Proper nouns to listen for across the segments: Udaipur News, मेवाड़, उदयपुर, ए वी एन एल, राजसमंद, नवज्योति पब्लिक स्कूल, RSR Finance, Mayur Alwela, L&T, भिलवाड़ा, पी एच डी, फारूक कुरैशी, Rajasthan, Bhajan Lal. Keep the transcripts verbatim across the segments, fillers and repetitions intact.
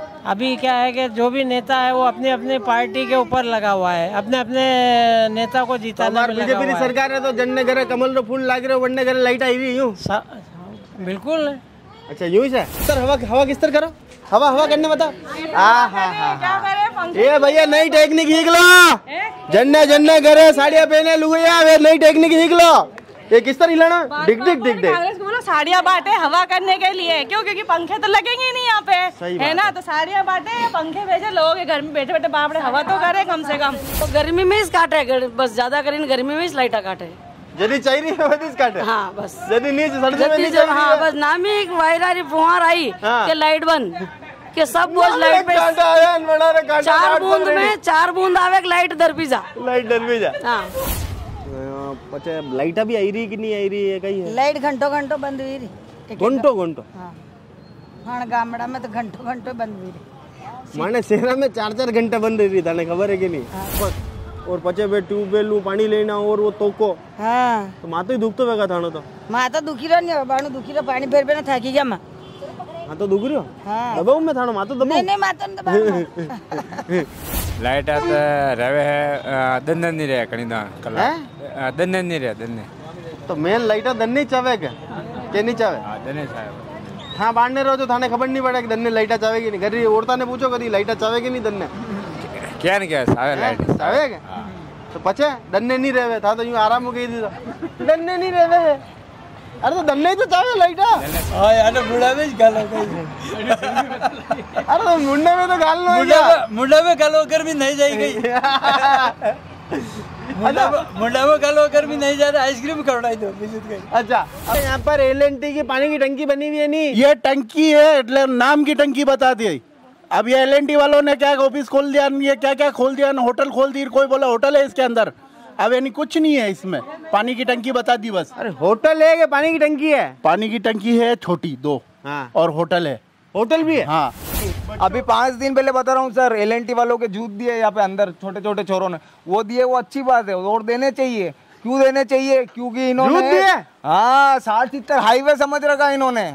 अभी क्या है कि जो भी नेता है वो अपनी अपनी पार्टी के ऊपर लगा हुआ है, अपने अपने नेता को जीताने में लगा हुआ है। सरकार है तो जन्ने घरे कमल रो फूल लाग रहे वन्ने घरे लाइट आई हुई यूँ बिल्कुल। अच्छा यूँ से सर हवा हवा किस तरह करो, हवा हवा करने बता। हाँ हाँ हाँ ये भैया नई टेक्निक सीख लो, जन्ने जन्ने घरे साड़ियाँ पहने लुगैया वे नई टेक्निक सीख लो। ये किस तरह हिलाना दिख दिख दिख दिख साड़ियाँ बांटे हवा करने के लिए, क्यों क्योंकि पंखे तो लगेंगे नहीं यहाँ पे है ना, तो साड़ियाँ बांटे पंखे भेजे लोग घर में बैठे बैठे बापड़े हवा तो करे कम से कम। तो गर्मी में इस काटे बस ज्यादा करें, गर्मी में इस लाइटा काटे यदि चाहिए काटे। हाँ बस यदि नहीं हाँ बस नाम ही एक वायरारी फुहार आई के लाइट बंद के सब बोझ लाइट पे चार बूंद में चार बूंद आवे लाइट दरपीजा लाइट दरपीजा। हाँ अच्छा लाइट अभी आई रही कि नहीं आई रही है कहीं है? लाइट घंटों घंटों बंद हुई रही, घंटों घंटों हाँ हाँ गामड़ा में तो घंटों घंटों बंद हुई रही, माने शहरा में चार चार घंटे बंद रही था ना, खबर है कि नहीं हाँ। और पचे बे ट्यूबवेल पानी लेना और वो तोको हाँ तो माता ही दुख तो बेगा था ना, तो माता दुखी रहा नहीं बाणू दुखी रहा पानी फेर पे ना थाकी गया माँ हाँ तो दुख रही हो दबाऊ में था ना माता दबाऊ नहीं माता ने दबाऊ लाइट आता रहे है दन्ने नहीं रहे कहीं ना कला दन्ने नहीं रहे दन्ने तो मेन लाइट दन्ने चावे क्या क्या नहीं चावे दन्ने चावे हाँ बांधने रहो जो थाने खबर नहीं पड़ा कि दन्ने लाइट चावे की नहीं गरीब औरता ने पूछो कभी लाइट चावे की नहीं दन्ने क्या नहीं क्या चावे लाइट चावे क्या तो पचे दन्ने नहीं रहे था तो यूँ आराम हो गई थी दन्ने नहीं रहे अरे तो दन्ने ही तो चावे लाइटा हाँ यार बुढ़ा में गाल हो गई अरे तो मुंडे में तो गाल हो गया मुंडा में गाल होकर भी नहीं जाएगी मुंडा मुंडा में गाल होकर भी नहीं जा रहा आइसक्रीम खवड़ाई दो बिजली गई। अच्छा यहाँ पर एल एंड टी की पानी की टंकी बनी हुई है नहीं ये टंकी है इतने नाम की टंकी बता दी। अब ये एल एंड टी वालों ने क्या ऑफिस खोल दिया ये क्या क्या खोल दिया होटल खोल दी, कोई बोला होटल है इसके अंदर, अब यानी कुछ नहीं है इसमें, पानी की टंकी बता दी बस। अरे होटल है कि पानी की टंकी है? पानी की टंकी है छोटी दो हाँ। और होटल है, होटल भी है हाँ। अभी पाँच दिन पहले बता रहा हूँ सर एल एंड टी वालों के जूत दिए यहाँ पे अंदर छोटे छोटे छोरों ने, वो दिए वो अच्छी बात है और देने चाहिए। क्यों देने चाहिए? क्योंकि इन्होंने हाँ साठ सत्तर हाईवे समझ रखा इन्होंने,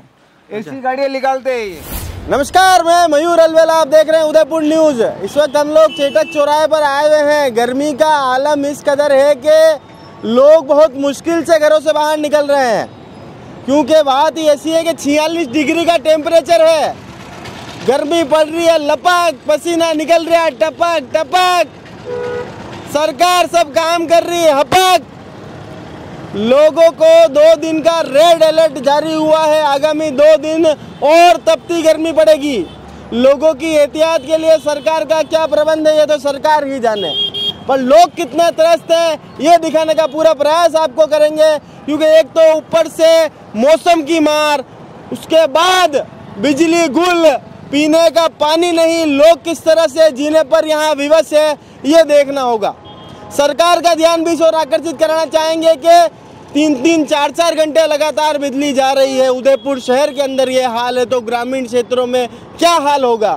ऐसी गाड़ियाँ निकालते है। नमस्कार, मैं मयूर अलवेला, आप देख रहे हैं उदयपुर न्यूज़। इस वक्त हम लोग चेटक चौराहे पर आए हुए हैं। गर्मी का आलम इस कदर है कि लोग बहुत मुश्किल से घरों से बाहर निकल रहे हैं, क्योंकि बात ही ऐसी है कि छियालीस डिग्री का टेम्परेचर है, गर्मी पड़ रही है, लपक पसीना निकल रहा है टपक टपक, सरकार सब काम कर रही है हपक। लोगों को दो दिन का रेड अलर्ट जारी हुआ है, आगामी दो दिन और तपती गर्मी पड़ेगी। लोगों की एहतियात के लिए सरकार का क्या प्रबंध है ये तो सरकार ही जाने, पर लोग कितने त्रस्त हैं ये दिखाने का पूरा प्रयास आपको करेंगे, क्योंकि एक तो ऊपर से मौसम की मार, उसके बाद बिजली गुल, पीने का पानी नहीं, लोग किस तरह से जीने पर यहाँ विवश है ये देखना होगा। सरकार का ध्यान भी इस ओर आकर्षित कराना चाहेंगे कि तीन तीन चार चार घंटे लगातार बिजली जा रही है। उदयपुर शहर के अंदर ये हाल है तो ग्रामीण क्षेत्रों में क्या हाल होगा।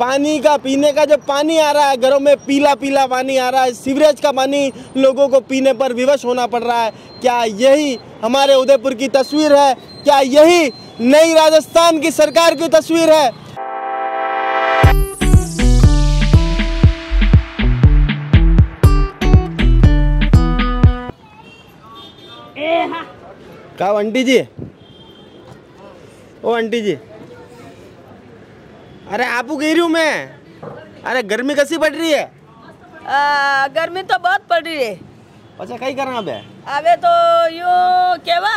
पानी का पीने का जो पानी आ रहा है, घरों में पीला पीला पानी आ रहा है, सीवरेज का पानी लोगों को पीने पर विवश होना पड़ रहा है। क्या यही हमारे उदयपुर की तस्वीर है? क्या यही नई राजस्थान की सरकार की तस्वीर है? का आंटी जी, ओ आंटी जी, अरे आपू कह रही हूँ मैं, अरे गर्मी कैसी पड़ रही है? आ, गर्मी तो बहुत पड़ रही है। अच्छा कहीं करना बे? अबे तो यू केवा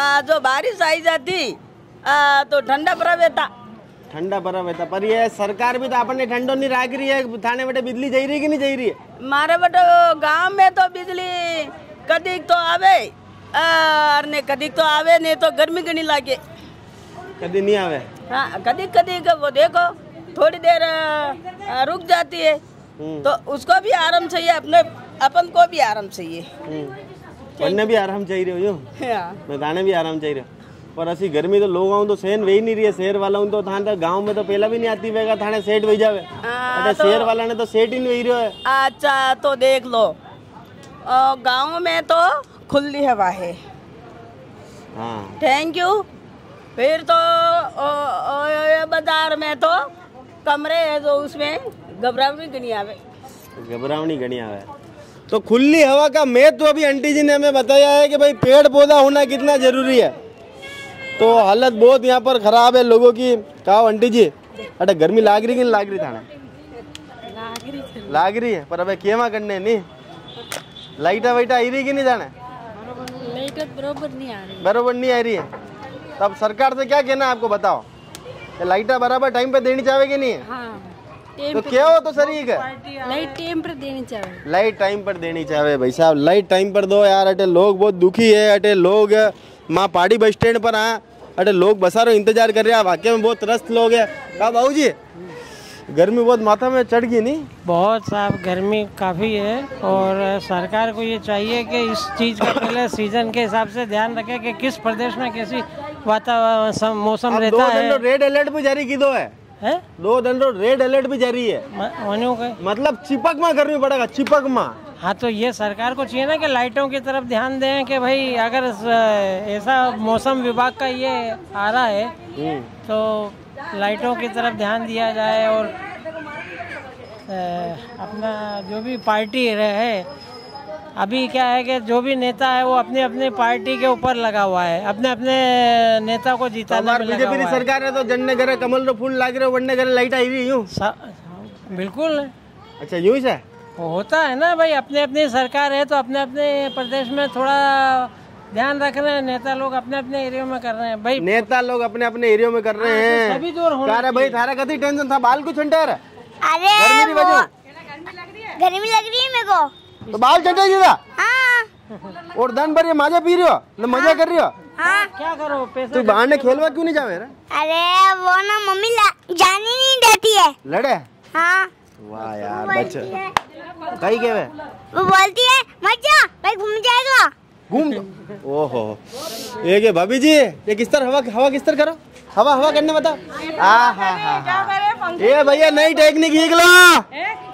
आ, जो बारिश आई जाती आ, तो ठंडा पड़ा बेटा, ठंडा बरा बेटा। पर ये सरकार भी तो अपने ठंडो नहीं राख रही है, थाने बटे बिजली जा रही कि नहीं जा रही है? मारे बटे गाँव में तो बिजली कदी तो आवे और ने कदी तो आवे, नहीं तो गर्मी गनी लागे, कदी नहीं आवे हाँ, कदी कदी वो देखो थोड़ी देर रुक जाती है, तो उसको भी आराम चाहिए, अपने अपन को भी आराम चाहिए, पढ़ने भी आराम चाहिए हो मैदाने भी आराम चाहिए। पर ऐसी गर्मी तो लोग आऊँ तो सहन वही नहीं रही है, शहर वाला तो था गांव में तो पहला भी नहीं आती वेगा थाने सेट वही जावे, शहर वाला ने तो सेट ही नहीं रही है। अच्छा तो देख लो गाँव में तो खुली हवा है हाँ। Thank you. फिर तो ओ, ओ, ओ, बाजार में तो कमरे है तो उसमें घबरावनी घनी आवे, घबरावनी घनी आवे। तो खुली हवा का महत्व अभी आंटी जी ने हमें बताया है कि भाई पेड़ पौधा होना कितना जरूरी है। तो हालत बहुत यहाँ पर खराब है लोगों की। कहा आंटी जी अरे गर्मी लाग रही कि नहीं लाग रही था ना? लाग रही है पर अबे केमा करने नहीं। लाइटा वाइटा आई रही कि नहीं जाने? बराबर नहीं आ रही, बराबर नहीं आ रही है। तो अब सरकार से क्या कहना है आपको बताओ? लाइटा बराबर टाइम पे देनी चाहिए कि नहीं? हाँ, तो क्या हो तो सर ये लाइट टाइम पर देनी चाहिए, लाइट टाइम पर देनी चाहिए। भाई साहब लाइट टाइम पर दो यार। अटे लोग बहुत दुखी है। अटे लोग माँ पहाड़ी बस स्टैंड पर आए, अटे लोग बसारो इंतजार कर रहे हैं। वाकई में बहुत त्रस्त लोग है। कहा बाबू जी गर्मी बहुत माथा में चढ़ गई नहीं? बहुत साफ गर्मी काफ़ी है और सरकार को ये चाहिए कि इस चीज़ का पहले सीजन के हिसाब से ध्यान रखे कि किस प्रदेश में कैसी वातावरण मौसम रहता दो है। रेड अलर्ट भी जारी की दो है, है? दो दिन रेड अलर्ट भी जारी है। म, मतलब चिपक में गर्मी पड़ेगा, चिपक में। हाँ तो ये सरकार को चाहिए ना कि लाइटों की तरफ ध्यान दें कि भाई अगर ऐसा मौसम विभाग का ये आ रहा है तो लाइटों की तरफ ध्यान दिया जाए और अपना जो भी पार्टी रहे। अभी क्या है कि जो भी नेता है वो अपने अपने पार्टी के ऊपर लगा हुआ है, अपने अपने नेता को जीताने में लगा हुआ है। सरकार है तो जन्ने घरे कमल रो फूल लाग रहे हो, वन्ने घरे लाइट आई हुई यूँ बिल्कुल। अच्छा यूँ ही होता है ना भाई, अपने अपनी सरकार है तो अपने अपने प्रदेश में थोड़ा ध्यान रख रहे हैं। नेता लोग अपने अपने एरिया में कर रहे हैं भाई, नेता लोग अपने अपने एरिया में कर रहे हैं। सभी दूर होना चाहिए भाई। थारा कति टेंशन था बाल कुछ छंटे रहा? अरे गर्मी लग रही है, गर्मी लग रही है मेरे को तो बाल छंटे जीता। हां और दिन भर ये मजा पी रहे हो, मजा कर रहे हो। हां क्या करो पैसे तू बाहर ने खेलवा क्यों नहीं जावे? अरे वो ना मम्मी जाने नहीं देती है, लड़े। हां वाह यार बच्चा कहीं गए वो बोलती है मत जा भाई घूम जाएगा घूम। ओहो ये के भाभी जी ये किस तरह हवा हवा किस तरह करो, हवा हवा करने बता। ये भैया नई टेक्निक सीख लो,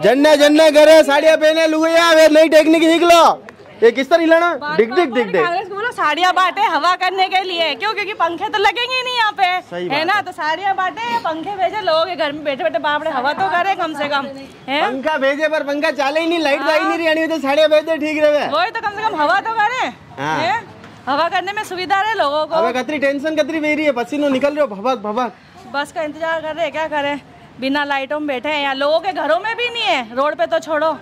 जन्ने जन्ने करे साड़ियाँ पहने लुगैया, वे नई टेक्निक सीख लो। ये किस तरह हिलाना डिग डिग डिग डिग बोलो। साड़ियाँ बांटे हवा करने के लिए, क्यों? क्योंकि पंखे तो लगेंगे नहीं यहाँ पे, है ना? तो साड़ियाँ बांटे, पंखे भेजे, लोग घर में बैठे बैठे बाप रे हवा तो करे कम से कम। पंखा भेजे पर पंखा चले ही नहीं, लाइट आई नहीं रही है तो साड़ियाँ भेजे ठीक रहे। वही तो कम से कम हवा तो करे, हवा करने में सुविधा रहे लोगों को। कतरी टेंशन कतरी बेरी है, पसीनो निकल रहे हो भभक भभक। बस का इंतजार कर रहे हैं, क्या करे बिना लाइटों में बैठे हैं। यहाँ लोगों के घरों में भी नहीं है, रोड पे तो छोड़ो।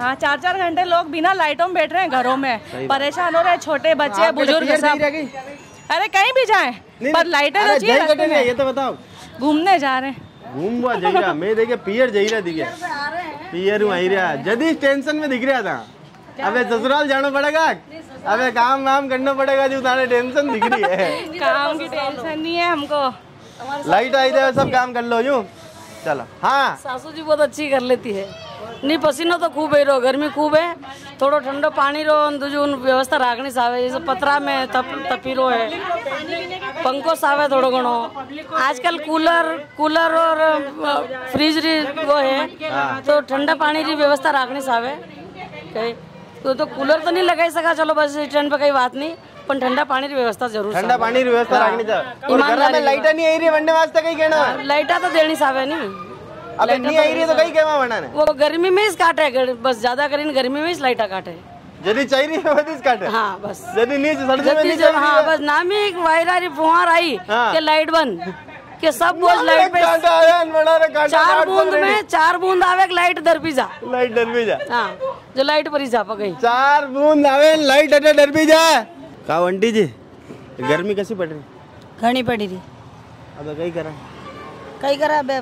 हाँ चार चार घंटे लोग बिना लाइटों में बैठ रहे हैं, घरों में परेशान हो रहे हैं, छोटे बच्चे बुजुर्ग सब। अरे कहीं भी जाए पर लाइटें तो चाहिए। ये तो बताओ घूमने जा रहे हैं, घूमवा जाइरा मैं देखे पियर जाइरा दिखे पियर में आई रहा जदी टेंशन में दिख रहा था। अबे ससुराल जाना पड़ेगा, अबे काम वाम करना पड़ेगा जो तारे टेंशन दिख रही है। काम की टेंशन नहीं है हमको, लाइट आई जाए सब काम कर लो यूँ चलो। हाँ सासू जी बहुत अच्छी कर लेती है, नहीं पसीना तो खूब है, रो गर्मी खूब है, थोड़ा ठंडा पानी रो दून व्यवस्था राखनी सावे। जैसे पतरा में तप तपी रो है, पंखो सावे थोड़ो घणो। आजकल कूलर कूलर और फ्रिज री वो है तो ठंडा पानी री व्यवस्था राखनी सावे। तो तो कूलर तो नहीं लगाई सका, चलो बस स्टैंड पे कई बात नहीं, पर ठंडा पानी री व्यवस्था जरूर, ठंडा पानी री व्यवस्था राखनी चाहिए। लाइटा नहीं आई रही बनने वास्ते कहीं कहना, लाइटा तो देनी सावे नहीं। अब नहीं आई रही तो कहीं क्या बनाने? वो गर्मी में इस काट है, बस ज्यादा करीन गर्मी में इस लाइटा काट है। यदि चाहिए काट है। हाँ बस यदि नहीं हाँ बस नाम ही एक वायरारी फुहार आई के लाइट बंद के सब बोझ लाइट पे चार बूंद में चार बूंद आवे लाइट डरबी जा, लाइट डरबी जा। हाँ जो लाइट पर ही जा गई चार बूंद आवे लाइट अटे डरबी जा। कहा आंटी जी गर्मी कैसी पड़ रही? घनी पड़ी रही। अब कहीं करा कई करा बे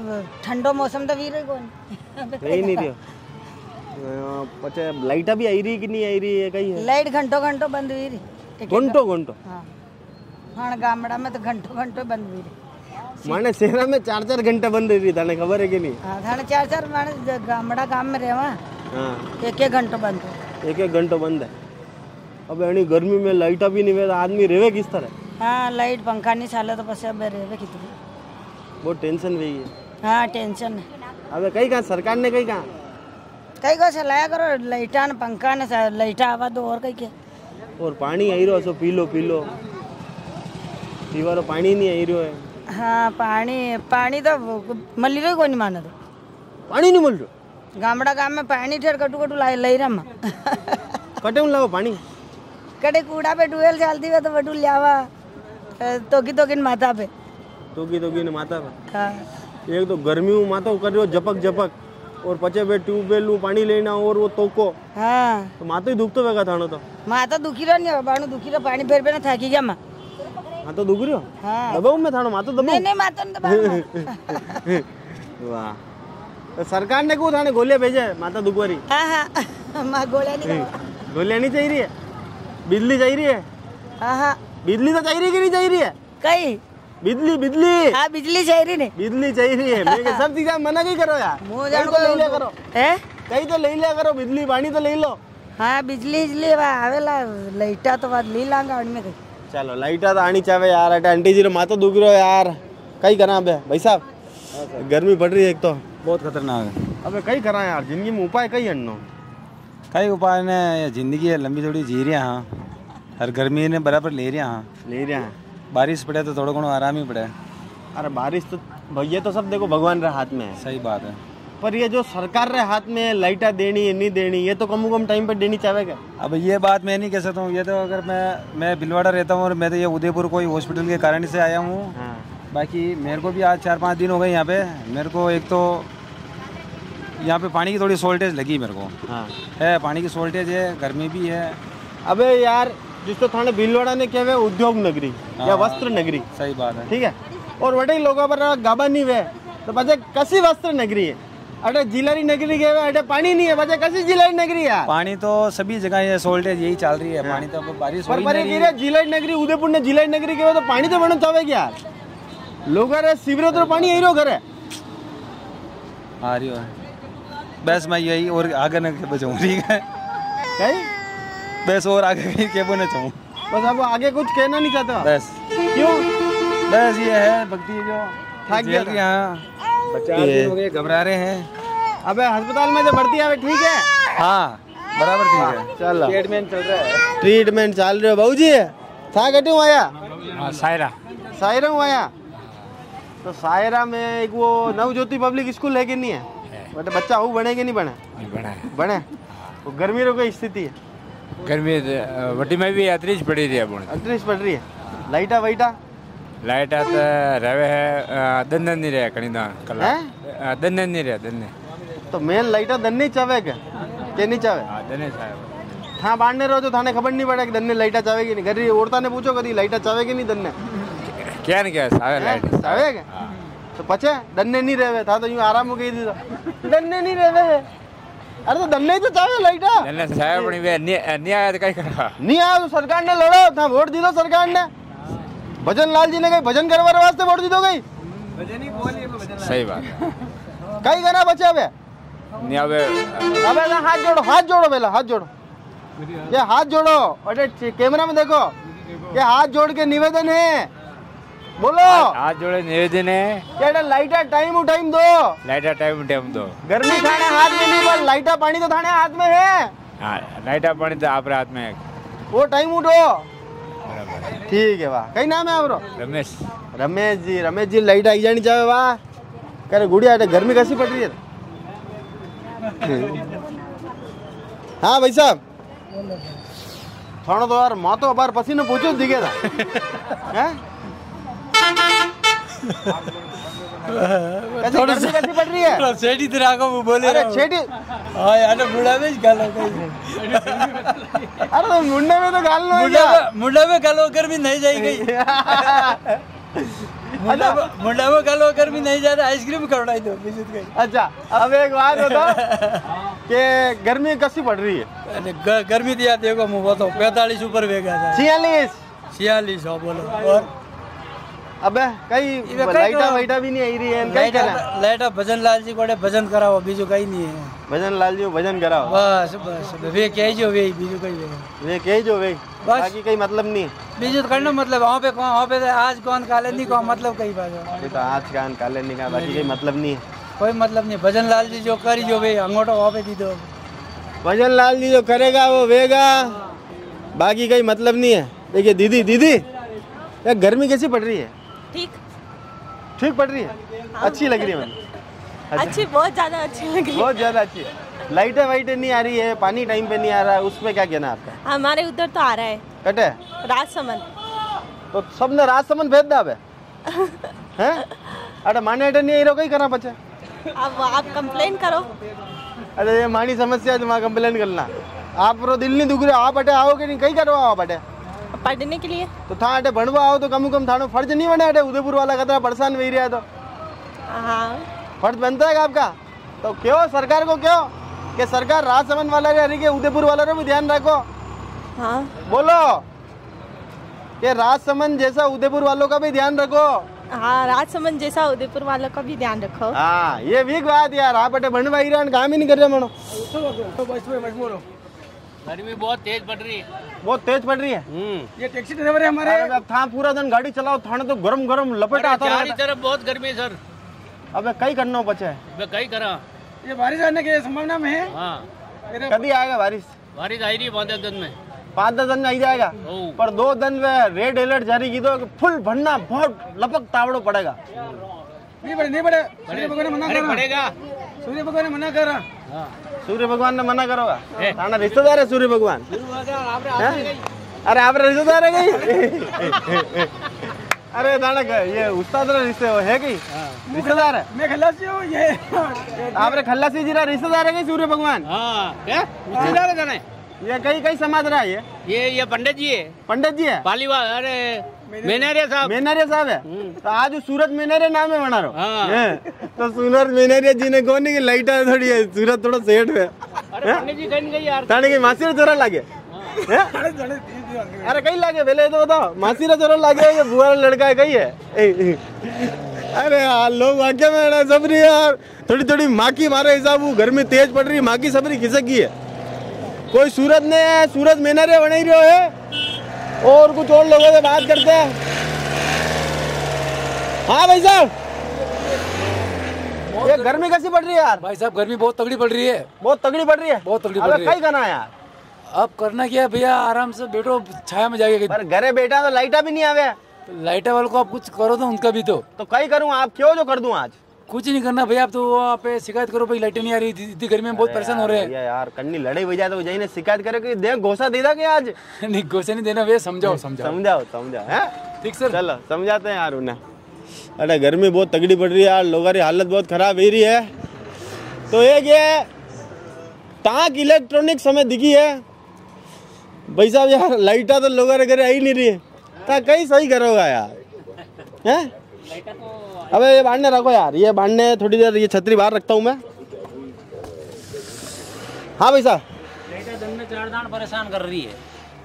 ठंडो मौसम तो वीर है कौन कहीं नहीं रही। अच्छा लाइटा भी आई रही कि नहीं आई रही है कहीं? लाइट घंटो घंटो बंद हुई रही, घंटो घंटो। हां हां गामड़ा में तो घंटो घंटो बंद हुई रही, माने शहर में चार चार घंटे बंद रही। थाने खबर है कि नहीं? हां थाने चार चार माने गामड़ा गांव में रहवा। हां एक एक घंटो बंद है, एक एक घंटो बंद है। अब यानी गर्मी में लाइटा भी नहीं है, आदमी रहवे किस तरह? हां लाइट पंखा नहीं चले तो बस अब रहवे कितनी बहुत टेंशन रही है। हाँ टेंशन है। अबे कहीं कहा सरकार ने कहीं कहा कहीं को चलाया करो लाइटा न पंखा न लाइटा आवा दो और कहीं के और पानी आई रो सो पी लो पी लो पीवा रो पानी नहीं आई रो है। हाँ पानी पानी तो मल्लो को नहीं माना तो पानी नहीं मल रो गामड़ा गाम में पानी ठेर कटू कटू लाई लई रहा कटे उन लाओ पानी कटे कूड़ा पे डुएल चलती है तो बटू लियावा तोकी तोकी माता पे तोकी तोकी ने माता पे हाँ एक तो गर्मी हूँ माता कर रहे हो झपक झपक और पचे वे ट्यूबवेल पानी लेना और वो तोको हाँ तो माता ही दुखते वेगा थानो तो माता दुखी रहा नहीं बाणु दुखी रहा पानी फेर पे ना थाकी गया माँ हाँ तो दुख रही हो हाँ दबाऊं मैं थानो माता दबाऊं नहीं नहीं माता न दबाऊं वाह तो सरकार ने क्यों थाने गोलियां भेजा है माता दुखवारी हाँ हाँ माँ गोलियां नहीं गोलियां नहीं चाहिए रही है बिजली चाहिए रही है हाँ हाँ बिजली तो चाहिए कि नहीं चाहिए है कई बिजली बिजली हाँ बिजली चाहिए नहीं बिजली चाहिए है सब चीज़ मना नहीं करो यार कहीं तो ले लिया करो हैं कहीं तो ले लिया करो बिजली पानी तो ले लो हाँ बिजली बिजली आवेला लाइटा तो बात ले लांगा उनमें कहीं चलो लाइटा तो आनी चाहे यार अटा आंटी जी माता दुख रहे हो यार कहीं करा अब भाई साहब गर्मी बढ़ रही है एक तो बहुत खतरनाक है अब कहीं करा यार जिंदगी में उपाय कई अन्नो कई उपाय ने जिंदगी है लंबी थोड़ी जी रही हाँ हर गर्मी ने बराबर ले रहा हाँ ले रहा है बारिश पड़े तो थोड़ा घणो आराम ही पड़े अरे बारिश तो भैया तो सब देखो भगवान रे हाथ में है सही बात है पर ये जो सरकार रे हाथ में लाइटा देनी है नहीं देनी ये तो कम कम टाइम पे देनी चाहेगा अब ये बात मैं नहीं कह सकता हूँ ये तो अगर मैं मैं भिलवाड़ा रहता हूँ और मैं तो ये उदयपुर कोई हॉस्पिटल के कारण से आया हूँ हाँ। बाकी मेरे को भी आज चार पाँच दिन हो गए यहाँ पे मेरे को एक तो यहाँ पे पानी की थोड़ी शॉर्टेज लगी मेरे को हाँ है पानी की शॉर्टेज है गर्मी भी है अब यार जिसको थाने भीलवाड़ा ने क्या हुआ उद्योग नगरी या वस्त्र नगरी सही बात है ठीक है और वटे लोगों पर गाबा नहीं हुआ तो बजे कसी वस्त्र नगरी है अटे जिलारी नगरी के अटे पानी नहीं है बजे कसी जिलारी नगरी है पानी तो सभी जगह ये सोल्टेज यही चल रही है पानी तो बारिश हो रही है जिलारी नगरी उदयपुर ने जिलारी नगरी के तो पानी तो बनो चाहे क्या लोग शिविरों तो पानी यही रो घर है आ रही हो बस मैं यही और आगे न बचाऊँ ठीक है बस और आगे के बोलना चाहूँ बस अब आगे कुछ कहना नहीं चाहता बस क्यों बस ये है भक्ति जो यहाँ घबरा रहे हैं अबे अस्पताल में जो भर्ती है ठीक है हाँ बराबर ठीक है चलो ट्रीटमेंट चल रहा है ट्रीटमेंट चल रहे हो बाबू जी था कटे हुआ आया सायरा सायरा हूँ आया तो सायरा में एक वो नवज्योति पब्लिक स्कूल है कि नहीं है बट बच्चा वो बने कि नहीं बने बने वो गर्मी की स्थिति है गर्मी वटी में भी अतरीज पड़ी रही है अतरीज पड़ रही है लाइटा वाइटा लाइटा तो रवे है दन्ने नहीं रहे कहीं ना कला दन्ने नहीं रहे दन्ने तो मेन लाइटा दन्ने चावे क्या क्या नहीं चावे दन्ने चावे हाँ बांधने रहो तो थाने खबर नहीं पड़ा कि दन्ने लाइटा चावे कि नहीं गरीब औरता ने पूछो कभी लाइटा चावे कि नहीं दन्ने क्या नहीं क्या सावे लाइट सावे क्या तो पचे दन्ने नहीं रहे था तो यूँ आराम हो गई थी दन्ने नहीं रहे अरे तो दन्ने तो चाहे लाइटा दन्ने चाहे बनी वे नहीं आया तो कहीं करा नहीं आया तो सरकार ने लड़ो था वोट दी दो सरकार ने भजन लाल जी ने कहीं भजन करवाने वास्ते वोट दी दो गई भजन ही बोलिए भजन सही बात कहीं करा बच्चे अबे नहीं अबे अबे ना हाथ जोड़ो हाथ जोड़ो बेला हाथ जोड़ो ये हाथ जोड़ो अरे कैमरा में देखो ये हाथ जोड़ के निवेदन है बोलो आज जोड़े निवेदन है लाइटा टाइम टाइम दो लाइटा टाइम टाइम दो गर्मी खाने हाथ में नहीं पर लाइटा पानी तो थाने हाथ में है लाइटा पानी तो आप हाथ में है वो टाइम उठो ठीक है वाह कई नाम है आप रमेश रमेश जी रमेश जी लाइटा आई जानी चाहे वाह कह रहे गुड़िया गर्मी कैसी पड़ रही है हाँ भाई साहब थाना तो यार माँ तो बार पसीना पूछो दिखे था थोड़ी सी कैसी पड़ रही है? छेटी तिराको वो बोले अरे छेटी हाँ यार मुंडा में गालो अरे तो मुंडा में तो गालो मुंडा में गालो कर भी नहीं जाएगी मुंडा मुंडा में गालो कर भी नहीं जा रहा आइसक्रीम खिलाए दो अच्छा अब एक बात बताओ कि गर्मी कैसी पड़ रही है गर्मी तो यार देखो मुँह बताओ पैंतालीस ऊपर वे गया छियालीस छियालीस हाँ बोलो और अबे कई लाइटा वाइटा भी नहीं आई रही है लाइटा लाइटा भजन लाल जी कोड़े भजन कराओ बीजू कहीं नहीं है भजन लाल जी भजन कराओ बस बस वे कह जो वे बीजू कहीं वे वे कह जो वे बाकी कहीं मतलब नहीं बीजू करना मतलब वहाँ पे कौन वहाँ पे आज कौन काले नहीं कौन मतलब कहीं बात तो आज कौन काले नहीं कहा बाकी कहीं मतलब नहीं है कोई मतलब नहीं भजन लाल जी जो करी जो वे अंगोठा वहाँ पे दी दो भजन लाल जी जो करेगा वो वेगा बाकी कहीं मतलब नहीं है देखिए दीदी दीदी यार गर्मी कैसी पड़ रही है ठीक ठीक पढ़ रही है, अच्छी लग रही है मैम? अच्छी, बहुत ज़्यादा अच्छी लग रही है, बहुत ज़्यादा अच्छी। लाइटें वाइटें नहीं आ रही है, पानी टाइम पे नहीं आ रहा है, उसमें क्या कहना आपका? हमारे उधर तो आ रहा है, कट है राजसमंद, तो सबने राजसमंद भेज दा है। अरे माने अटे नहीं कहीं करना बचे, अब आप कंप्लेन करो। अरे ये मानी समस्या है, कंप्लेन करना आप रो दिल नहीं दुख रहे, आप अटे आओगे नहीं कहीं करवाओ, आप अटे पढ़ने के लिए तो था अटे भणवा आओ तो कम कम थानो फर्ज नहीं बने, अटे उदयपुर वाला खतरा परेशान वही रहा है तो हाँ फर्ज बनता है आपका, तो क्यों सरकार को क्यों कि सरकार राजसमंद वाला रही के उदयपुर वाला रो भी ध्यान रखो। हाँ बोलो कि राजसमंद जैसा उदयपुर वालों का भी ध्यान रखो। हाँ राजसमंद जैसा उदयपुर वालों का भी ध्यान रखो। हाँ ये वीक बात यार, आप अटे भणवा ही रहा काम ही नहीं कर रहे मनो। गर्मी बहुत तेज बढ़ रही है, बहुत तेज बढ़ रही है। ये टैक्सी ड्राइवर है हमारे, अब था पूरा दिन गाड़ी चलाओ थाने तो गरम गरम लपेटा आता है, चारों तरफ बहुत गर्मी है सर। अबे कई करना बचा है, मैं कई करा, ये बारिश आने की संभावना में है। हाँ कभी आएगा बारिश? बारिश आई रही है पाँच दस दिन में, पाँच दस दिन में आई जाएगा, पर दो दिन में रेड अलर्ट जारी की दो फुल भरना बहुत लपक तावड़ो पड़ेगा। नहीं पड़े नहीं पड़े, सूर्य भगवान मना कर पड़ेगा, सूर्य भगवान ने मना कर रहा, सूर्य भगवान ने मना करोगा, थाना रिश्तेदार है सूर्य भगवान। अरे आप रिश्तेदार है गई, अरे थाना ये उस्ताद रिश्ते हो है गई रिश्तेदार है, मैं खल्लासी हूँ ये आप खल्लासी जीरा रिश्तेदार है गई सूर्य भगवान। हाँ ये कई कई समाज रहा है ये, ये पंडित जी है, पंडित जी है पालीवाल, अरे मेनेरिया साहब, मेनेरिया साहब है तो आज सूरज मेनेरिया नाम है बना रहा, तो सूरज मेनेरिया जी ने कौन की लाइट है थोड़ी है, सूरज थोड़ा सेट है। अरे पंडित जी कहीं गई यार, ताने की मासी जोरा लागे, अरे कहीं लागे पहले तो बताओ, मासी जोरा लागे ये बुआ लड़का है कहीं है। अरे यार लोग वाक्य में सबरी यार थोड़ी थोड़ी माकी मारे हिसाब, गर्मी तेज पड़ रही माकी सबरी खिसकी है, कोई सूरज ने सूरज मेनेरिया बना ही रहा है और कुछ और लोगों से बात करते हैं। हाँ भाई साहब ये गर्मी कैसी पड़ रही है यार? भाई साहब गर्मी बहुत तगड़ी पड़ रही है, बहुत तगड़ी पड़ रही है, बहुत तगड़ी पड़ रही है। कहीं करना यार, अब करना क्या भैया, आराम से बैठो छाया में जाके, पर घरे बैठा तो लाइटा भी नहीं आवे, लाइटा वालों को आप कुछ करो तो उनका भी तो तो कहीं करूँ आप क्यों जो कर दूं आज कुछ नहीं करना भैया, आप तो आप शिकायत करो भाई लाइटें नहीं आ रही, इतनी गर्मी में बहुत परेशान हो रहे हैं यार, करनी लड़ाई हो जाए तो जाइए ना शिकायत करो कि देख घोषा दे देगा आज। नहीं घोषा नहीं देना भैया, समझाओ समझाओ समझाओ समझाओ है ठीक सर, चलो समझाते हैं यार उन्हें। अरे गर्मी बहुत तगड़ी पड़ रही है यार, लोगों की हालत बहुत खराब हो रही है, तो एक ये ताक इलेक्ट्रॉनिक समय दिखी है भाई साहब यार, लाइटा तो लोगों के घर आई नहीं रही है, कहीं सही करोगा यार है। अबे ये बांधने रखो यार, ये बांधने थोड़ी देर, ये छतरी बाहर रखता हूँ मैं। हाँ भाई साहब परेशान कर रही है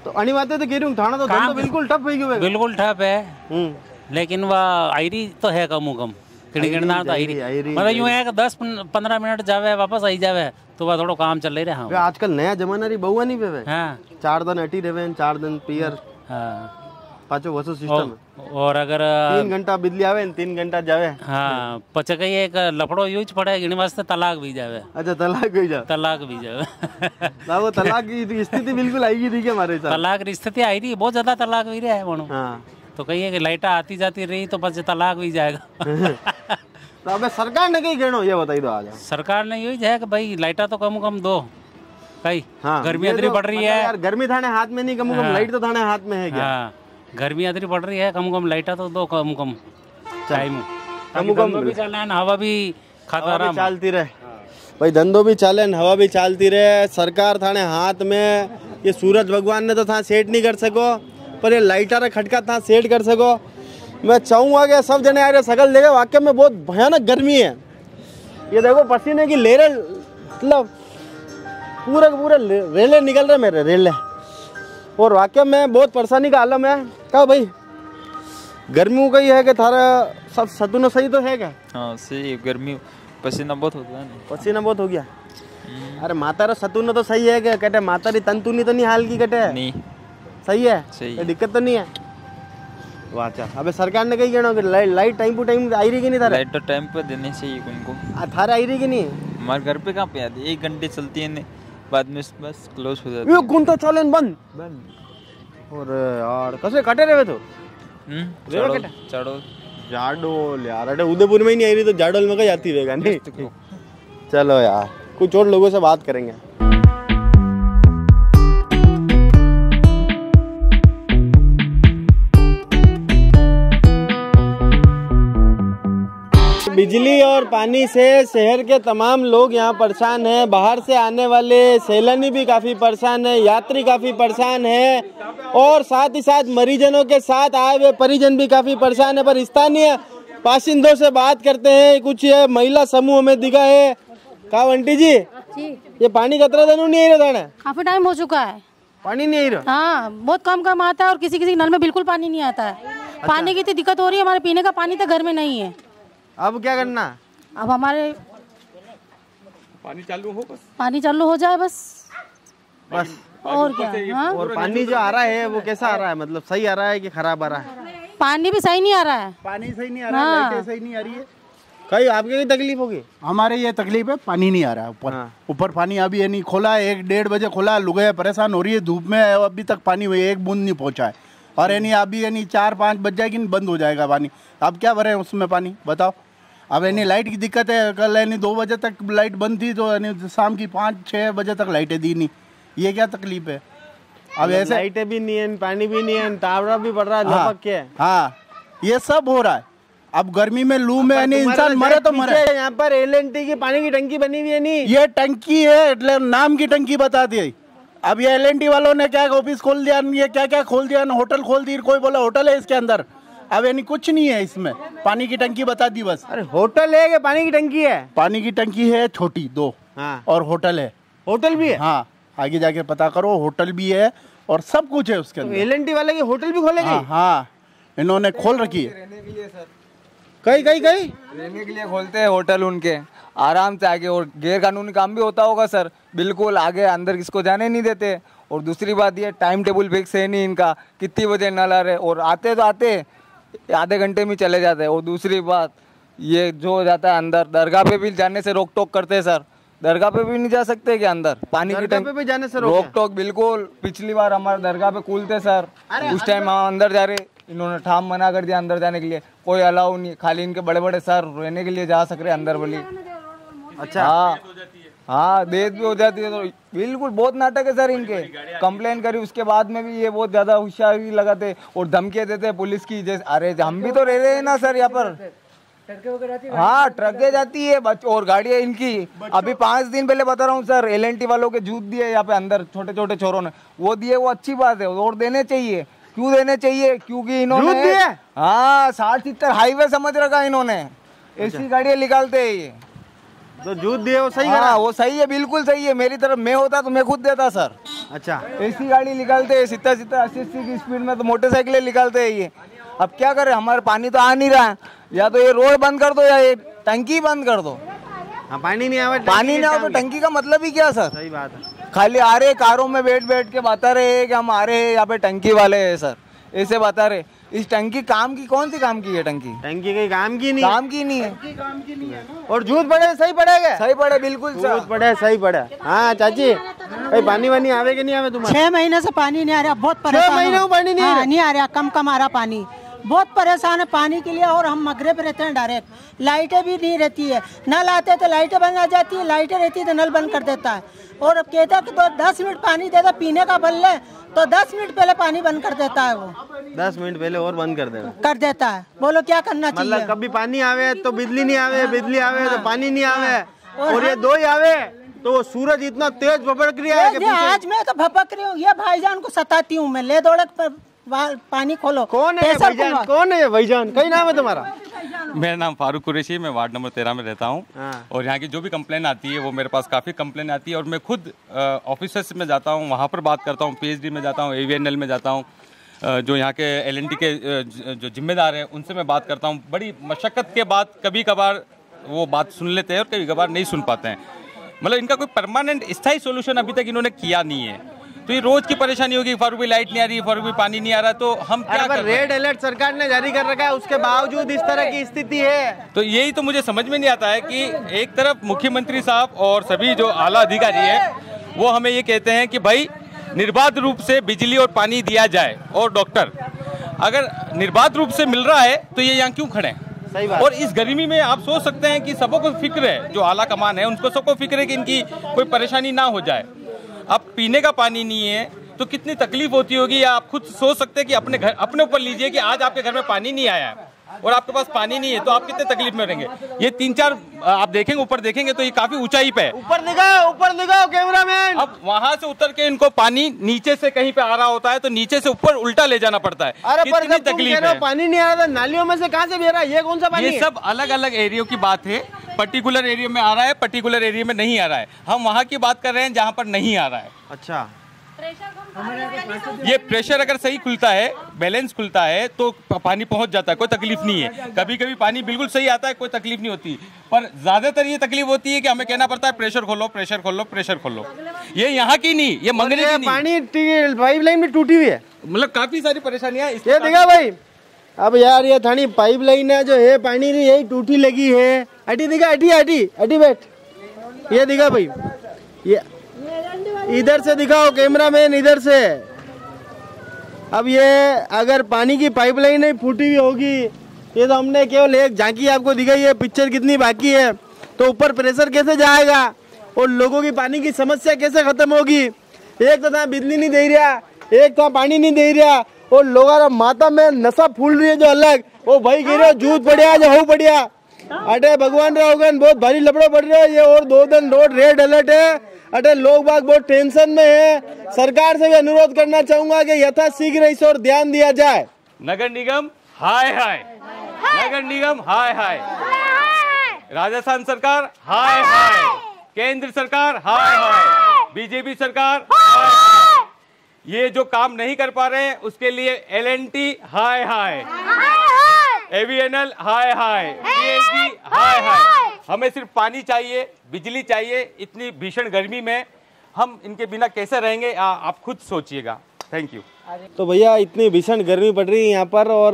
तो अनिवार्य तो कह रही हूँ, थाना तो काम बिल्कुल ठप है, बिल्कुल ठप है, लेकिन वह आयरी तो है कम कम किड़किड़ना तो आयरी, मतलब यूँ है कि दस पंद्रह मिनट जावे वापस आई जावे तो वह थोड़ा काम चल रहा है। आजकल नया जमाना रही बहुआ नहीं पे, चार दिन अटी रहे, चार दिन पियर पाचो वसो सिस्टम, और अगर तीन घंटा बिजली आवे तीन घंटा जावे। हाँ पचे कहीं एक लफड़ो यूज पड़े इन वास्ते तलाक भी जावे। अच्छा तलाक भी जावे, तलाक भी जावे वो तलाक की स्थिति बिल्कुल आएगी थी हमारे साथ, तलाक की स्थिति आई थी बहुत ज्यादा, तलाक भी रहा है मनो। हाँ तो कहीं लाइटा आती जाती रही तो बस तलाक भी जाएगा। तो अब सरकार ने कहीं कहना ये बताई दो, आज सरकार ने यही है कि भाई लाइटा तो कम कम दो कहीं। हाँ गर्मी इतनी बढ़ रही है यार, गर्मी थाने हाथ में नहीं कम कम लाइट तो थाने हाथ में है क्या? गर्मी आदरी पड़ रही है कम कम लाइटा तो दो कम कम टाइम, कम कम भी चलना है, हवा भी खाता रहा चलती रहे भाई, धंधो भी चले हवा भी चलती रहे, सरकार थाने हाथ में। ये सूरज भगवान ने तो था सेट नहीं कर सको, पर ये लाइटा रे खटका था सेट कर सको। मैं चाहूँगा कि सब जने आए सकल देखे, वाकई में बहुत भयानक गर्मी है, ये देखो पसीने की लहरें मतलब पूरे पूरे रेले निकल रहे मेरे रेले, और वाकई में बहुत परेशानी का आलम है। क्या भाई गर्मियों का ही है कि थारा सब सदुनो सही तो है क्या? हाँ सही, गर्मी पसीना बहुत हो गया, पसीना बहुत हो गया। अरे माता रा सतुनो तो सही है क्या? कहते माता री तंतुनी तो नहीं हाल की कटे, नहीं सही है, सही है। दिक्कत तो नहीं है वाचा। अबे सरकार ने कही कहना कि लाइट टाइम टू टाइम आई रही कि नहीं, था लाइट तो टाइम पर देनी चाहिए उनको, थारा आई रही कि नहीं? हमारे घर पे कहाँ पे आती है, एक घंटे चलती है बाद में बस क्लोज हो जाता है, घूमता चले बंद बंद। और यार कैसे कटे रहे तो चढ़ो जाडोल यार, अरे उदयपुर में ही नहीं आई रही तो जाडोल में कहीं जाती रहेगा। नहीं चलो यार, कुछ और लोगों से बात करेंगे। बिजली और पानी से शहर के तमाम लोग यहाँ परेशान हैं। बाहर से आने वाले सैलानी भी काफ़ी परेशान है, यात्री काफ़ी परेशान है और साथ ही साथ मरीजनों के साथ आए हुए परिजन भी काफ़ी परेशान है। पर स्थानीय बाशिंदों से बात करते हैं। कुछ ये महिला समूह में दिखा है। का आंटी जी, ये पानी कतरा दानू नहीं आ रहा? काफी टाइम हो चुका है, पानी नहीं आ रहा। हाँ, बहुत कम कम आता है और किसी किसी नल में बिल्कुल पानी नहीं आता है। पानी की इतनी दिक्कत हो रही है, हमारे पीने का पानी तो घर में नहीं है। अब क्या करना? अब हमारे पानी चालू हो, बस पानी चालू हो जाए बस बस और क्या। हाँ? और पानी जो आ रहा है वो कैसा आ रहा है? मतलब सही आ रहा है कि खराब आ रहा है? पानी भी सही नहीं आ रहा है, पानी सही नहीं आ रहा है, लाइटें सही नहीं आ रही है। कहीं आपके भी तकलीफ होगी? हमारे ये तकलीफ है, पानी नहीं आ रहा है ऊपर। हाँ। ऊपर पानी अभी है नहीं, खोला है एक डेढ़ बजे खोला, लुगाया परेशान हो रही है, धूप में है, अभी तक पानी हुई एक बूंद नहीं पहुंचा है। और यानी अभी यानी चार पाँच बज जाएगी बंद हो जाएगा पानी। अब क्या भरे उसमें पानी बताओ? अब यानी लाइट की दिक्कत है, कल यानी दो बजे तक लाइट बंद थी तो यानी शाम की पाँच छः बजे तक लाइटें दी नहीं। ये क्या तकलीफ है? अब ऐसे लाइटें भी नहीं है, पानी भी नहीं है, तावड़ा भी पड़ रहा है। हाँ हाँ, ये सब हो रहा है। अब गर्मी में लू में यानी इंसान मरे तो मरे। यहाँ पर एल एंड टी की पानी की टंकी बनी हुई है। नहीं ये टंकी है, इतने नाम की टंकी बता दी। अब ये एल एंड टी वालों ने क्या ऑफिस खोल दिया, ये क्या क्या खोल दिया, होटल खोल दी। कोई बोला होटल है इसके अंदर, अब यानी कुछ नहीं है इसमें, पानी की टंकी बता दी बस। अरे होटल है कि पानी की टंकी है? पानी की टंकी है छोटी दो। हाँ। और होटल है, होटल भी है। हाँ, आगे जाके पता करो, होटल भी है और सब कुछ है उसके अंदर। एल एंड टी वाले की होटल भी खोलेगी? हाँ, इन्होंने खोल रखी है। कहीं कहीं कहीं रहने के लिए खोलते हैं होटल उनके, आराम से आगे। और गैरकानूनी काम भी होता होगा सर, बिल्कुल आगे अंदर किसको जाने नहीं देते। और दूसरी बात ये टाइम टेबल फिक्स है नहीं इनका, कितनी बजे नल आ रहे, और आते तो आते आधे घंटे में चले जाते हैं। और दूसरी बात ये जो हो जाता है अंदर, दरगाह पे भी जाने से रोक टोक करते हैं सर। दरगाह पे भी नहीं जा सकते क्या अंदर? पानी की टंकी पे भी जाने से रोक टोक बिल्कुल। पिछली बार हमारे दरगाह पे कूलते सर, उस टाइम हम अंदर जा रहे, इन्होंने ठाम मना कर दिया अंदर जाने के लिए। कोई अलाउ नहीं, खाली इनके बड़े बड़े सर रहने के लिए जा सक रहे अंदर बोली। अच्छा हाँ हाँ, देर भी हो जाती है तो बिल्कुल बहुत नाटक है सर इनके। कंप्लेन करी उसके बाद में भी ये बहुत ज्यादा होशियारी लगाते और धमकियाँ देते पुलिस की। जैसे अरे हम भी तो रह रहे हैं ना सर यहाँ पर। हाँ, ट्रकें जाती है और गाड़ियाँ इनकी। अभी पाँच दिन पहले बता रहा हूँ सर, एल एंड टी वालों के जूत दिए यहाँ पे अंदर, छोटे छोटे छोरों ने वो दिए। वो अच्छी बात है और देने चाहिए। क्यों देने चाहिए? क्योंकि इन्होंने हाँ साठ सत्तर हाईवे समझ रखा इन्होंने, ऐसी गाड़ियाँ निकालते है ये। तो जूत दिए वो सही है? हाँ, वो सही है, बिल्कुल सही है। मेरी तरफ मैं होता तो मैं खुद देता सर। अच्छा, ऐसी गाड़ी निकालते है सितर सितर अस्सी अस्सी की स्पीड में, तो मोटरसाइकिलें निकालते है ये। अब क्या करें, हमारे पानी तो आ नहीं रहा है। या तो ये रोड बंद कर दो या ये टंकी बंद कर दो। हाँ, पानी नहीं आवे, पानी नहीं आवे तो टंकी का मतलब ही क्या सर? सही बात है। खाली आ रहे कारों में बैठ बैठ के बता रहे हैं कि हम आ रहे हैं यहाँ पे टंकी वाले है सर, ऐसे बता रहे। इस टंकी काम की कौन सी काम की है? टंकी टंकी के काम की नहीं, काम की नहीं है, काम की नहीं है। और झूठ पड़े सही पड़ेगा, सही पड़े बिल्कुल झूठ पड़े सही पड़े। हाँ चाची, पानी वानी आवे कि नहीं आवे तुम्हारे? छह महीने से पानी नहीं आ रहा, बहुत परेशान। छह महीने पानी नहीं आ रहा, नहीं आ रहा, कम कम आ रहा पानी। बहुत परेशान है पानी के लिए। और हम मगरे पे रहते हैं डायरेक्ट, लाइटें भी नहीं रहती है। नल आते तो लाइटें बंद आ जाती है, लाइटें रहती है तो नल बंद कर देता है। और अब कहता है कि तो दस मिनट पानी देता, पीने का बल है तो दस मिनट पहले पानी बंद कर देता है। वो दस मिनट पहले और बंद कर देता कर देता है। बोलो क्या करना चाहिए? मतलब कभी पानी आवे तो बिजली नहीं आवे, बिजली आवे तो पानी नहीं आवे, और ये दो ही आवे तो वो सूरज इतना तेज भपक रहा है। आज मैं तो भपक रही हूँ, ये भाईजान को सताती हूँ मैं। ले दौड़क पानी खोलो। कौन है भाईजान? कौन है भाईजान? कई नाम है तुम्हारा? मेरा नाम फारूक कुरैशी, मैं वार्ड नंबर तेरह में रहता हूँ। और यहाँ की जो भी कंप्लेन आती है वो मेरे पास काफ़ी कंप्लेन आती है। और मैं खुद ऑफिसर्स में जाता हूँ, वहाँ पर बात करता हूँ, पी एच डी में जाता हूँ, ए वी एन एल में जाता हूँ। जो यहाँ के एल एंड टी के जो जिम्मेदार हैं उनसे मैं बात करता हूँ। बड़ी मशक्क़त के बाद कभी कभार वो बात सुन लेते हैं और कभी कभार नहीं सुन पाते हैं। मतलब इनका कोई परमानेंट स्थायी सोल्यूशन अभी तक इन्होंने किया नहीं है। तो ये रोज की परेशानी होगी, फारूक भी लाइट नहीं आ रही, फारूक भी पानी नहीं आ रहा। तो हम क्या कर? रेड अलर्ट सरकार ने जारी कर रखा है, उसके बावजूद इस तरह की स्थिति है। तो यही तो मुझे समझ में नहीं आता है कि एक तरफ मुख्यमंत्री साहब और सभी जो आला अधिकारी हैं वो हमें ये कहते हैं कि भाई निर्बाध रूप से बिजली और पानी दिया जाए और डॉक्टर। अगर निर्बाध रूप से मिल रहा है तो ये यहाँ क्यों खड़े हैं? सही बात। और इस गर्मी में आप सोच सकते हैं कि सबको फिक्र है, जो आला कमान है उनको सबको फिक्र है कि इनकी कोई परेशानी ना हो जाए। अब पीने का पानी नहीं है तो कितनी तकलीफ होती होगी, या आप खुद सोच सकते हैं कि अपने घर अपने ऊपर लीजिए कि आज आपके घर में पानी नहीं आया है और आपके पास पानी नहीं है तो आप कितने तकलीफ में रहेंगे। ये तीन चार आप देखेंगे, ऊपर देखेंगे तो ये काफी ऊंचाई पे है। ऊपर दिखाओ, ऊपर दिखाओ कैमरामैन। अब वहाँ से उतर के इनको पानी नीचे से कहीं पे आ रहा होता है तो नीचे से ऊपर उल्टा ले जाना पड़ता है। अरे पर जब तुम कह रहे हो पानी नहीं आ रहा, नालियों में से कहाँ से बह रहा है? ये कौन सा पानी है? ये सब अलग अलग एरिया की बात है। पर्टिकुलर एरिया में आ रहा है, पर्टिकुलर एरिया में नहीं आ रहा है। हम वहाँ की बात कर रहे हैं जहाँ पर नहीं आ रहा है। अच्छा, ये प्रेशर अगर सही खुलता है, बैलेंस खुलता है तो पानी पहुंच जाता है, कोई तकलीफ नहीं है। कभी कभी पानी बिल्कुल सही आता है, कोई तकलीफ नहीं होती, पर ज्यादातर ये तकलीफ होती है कि हमें कहना पड़ता है प्रेशर खोलो, प्रेशर खोलो, प्रेशर खोलो। ये यहाँ की नहीं, ये मंगने की नहीं। पानी पाइप लाइन भी टूटी हुई है, मतलब काफी सारी परेशानियाँ। ये देखा भाई, अब यार ये थानी पाइप लाइन है जो है पानी नहीं, यही टूटी लगी है। अटी दिखा, अटी अटी अटी बैठ, ये दिखा भाई, ये इधर से दिखाओ कैमरामैन, इधर से। अब ये अगर पानी की पाइपलाइन नहीं फूटी हुई होगी, ये तो हमने केवल एक झांकी आपको दिखाई है, पिक्चर कितनी बाकी है, तो ऊपर प्रेशर कैसे जाएगा और लोगों की पानी की समस्या कैसे खत्म होगी। एक तो था बिजली नहीं दे रहा, एक था पानी नहीं दे रहा, और लोग माता में नशा फूल रही है जो अलग, वो भाई गिर रहे जूत पड़िया जो हो पड़िया। अरे भगवान रावगन बहुत भारी लपड़ो पड़ रहे है ये, और दो दिन रोड रेड अलर्ट है। अरे लोग बात बहुत टेंशन में है। सरकार से भी अनुरोध करना चाहूंगा कि यथाशीघ्र इस ओर ध्यान दिया जाए। नगर निगम हाय हाय, नगर निगम हाय हाय, राजस्थान सरकार हाय हाय, केंद्र सरकार हाय हाय, बीजेपी सरकार हाय हाय। ये जो काम नहीं कर पा रहे हैं उसके लिए एल एंड टी हाय हाय, ए वी एन एल हाय हाय, पी एच डी हाय हाय। हमें सिर्फ पानी चाहिए, बिजली चाहिए। इतनी भीषण गर्मी में हम इनके बिना कैसे रहेंगे, आ, आप खुद सोचिएगा। Thank you. तो भैया इतनी भीषण गर्मी पड़ रही है यहाँ पर, और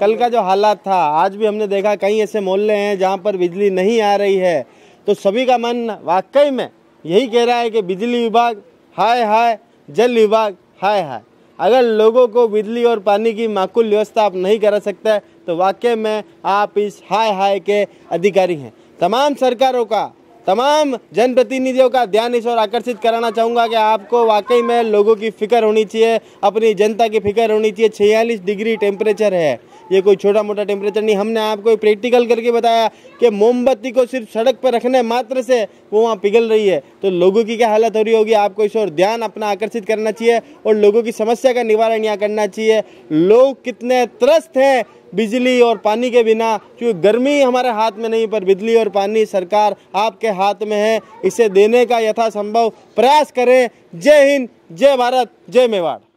कल का जो हालात था आज भी हमने देखा, कई ऐसे मोहल्ले हैं जहाँ पर बिजली नहीं आ रही है। तो सभी का मन वाकई में यही कह रहा है कि बिजली विभाग हाय हाय, जल विभाग हाय हाय। अगर लोगों को बिजली और पानी की माकूल व्यवस्था आप नहीं करा सकते तो वाकई में आप इस हाय हाय के अधिकारी हैं। तमाम सरकारों का, तमाम जनप्रतिनिधियों का ध्यान इस ओर आकर्षित कराना चाहूँगा कि आपको वाकई में लोगों की फिक्र होनी चाहिए, अपनी जनता की फिक्र होनी चाहिए। छियालीस डिग्री टेम्परेचर है, ये कोई छोटा मोटा टेम्परेचर नहीं। हमने आपको प्रैक्टिकल करके बताया कि मोमबत्ती को सिर्फ सड़क पर रखने मात्र से वो वहाँ पिघल रही है। तो लोगों की क्या हालत हो रही होगी, आपको इस ओर ध्यान अपना आकर्षित करना चाहिए और लोगों की समस्या का निवारण यहाँ करना चाहिए। लोग कितने त्रस्त हैं बिजली और पानी के बिना, क्योंकि गर्मी हमारे हाथ में नहीं पर बिजली और पानी सरकार आपके हाथ में है। इसे देने का यथासंभव प्रयास करें। जय हिंद, जय भारत, जय मेवाड़।